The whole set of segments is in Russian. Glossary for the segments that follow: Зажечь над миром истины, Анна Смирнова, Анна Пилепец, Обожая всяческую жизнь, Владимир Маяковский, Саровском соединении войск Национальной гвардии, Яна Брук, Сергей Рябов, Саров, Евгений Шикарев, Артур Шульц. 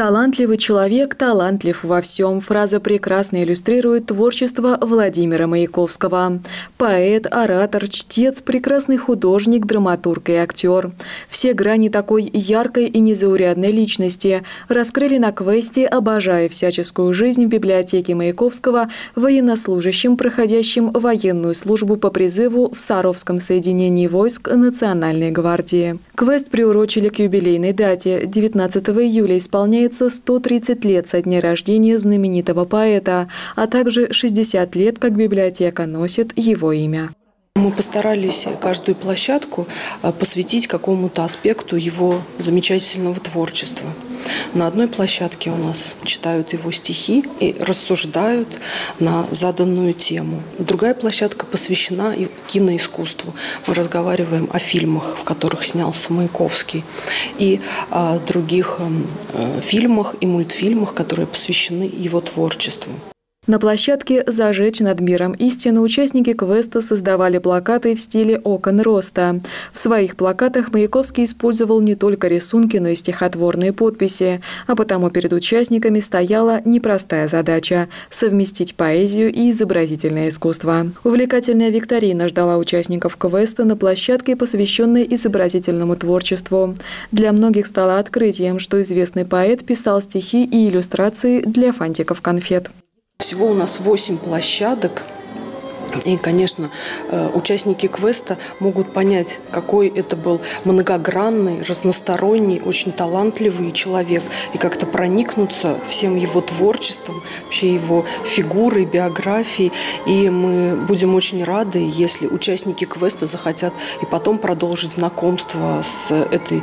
«Талантливый человек талантлив во всем» – фраза прекрасно иллюстрирует творчество Владимира Маяковского. Поэт, оратор, чтец, прекрасный художник, драматург и актер. Все грани такой яркой и незаурядной личности раскрыли на квесте «Обожая всяческую жизнь» в библиотеке Маяковского военнослужащим, проходящим военную службу по призыву в Саровском соединении войск Национальной гвардии. Квест приурочили к юбилейной дате – 19 июля исполняется 130 лет со дня рождения знаменитого поэта, а также 60 лет, как библиотека носит его имя. Мы постарались каждую площадку посвятить какому-то аспекту его замечательного творчества. На одной площадке у нас читают его стихи и рассуждают на заданную тему. Другая площадка посвящена киноискусству. Мы разговариваем о фильмах, в которых снялся Маяковский, и о других фильмах и мультфильмах, которые посвящены его творчеству. На площадке «Зажечь над миром истины» участники квеста создавали плакаты в стиле «Окон роста». В своих плакатах Маяковский использовал не только рисунки, но и стихотворные подписи, а потому перед участниками стояла непростая задача – совместить поэзию и изобразительное искусство. Увлекательная викторина ждала участников квеста на площадке, посвященной изобразительному творчеству. Для многих стало открытием, что известный поэт писал стихи и иллюстрации для фантиков конфет. Всего у нас 8 площадок, и, конечно, участники квеста могут понять, какой это был многогранный, разносторонний, очень талантливый человек, и как-то проникнуться всем его творчеством, вообще его фигурой, биографией. И мы будем очень рады, если участники квеста захотят и потом продолжить знакомство с этой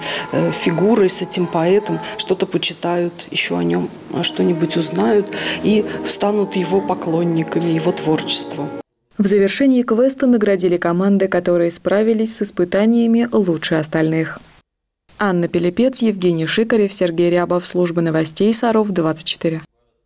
фигурой, с этим поэтом, что-то почитают, еще о нем что-нибудь узнают и станут его поклонниками, его творчества. В завершении квеста наградили команды, которые справились с испытаниями лучше остальных. Анна Пилепец, Евгений Шикарев, Сергей Рябов, служба новостей Саров 24.